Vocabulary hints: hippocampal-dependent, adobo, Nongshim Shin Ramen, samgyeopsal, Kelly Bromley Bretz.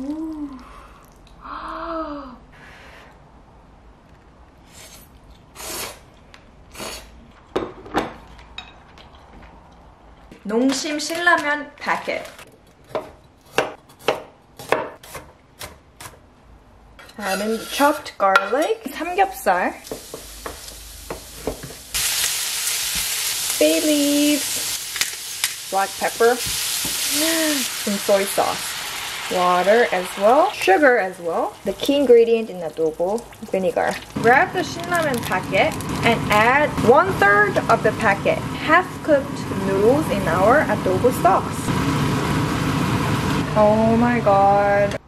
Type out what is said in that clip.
Ooh. Nongshim Shin Ramen packet. Add in the chopped garlic, samgyeopsal, bay leaves, black pepper, some soy sauce, water as well, sugar as well. The key ingredient in adobo, vinegar. Grab the shinramen packet and add 1/3 of the packet half-cooked noodles in our adobo sauce. Oh my god.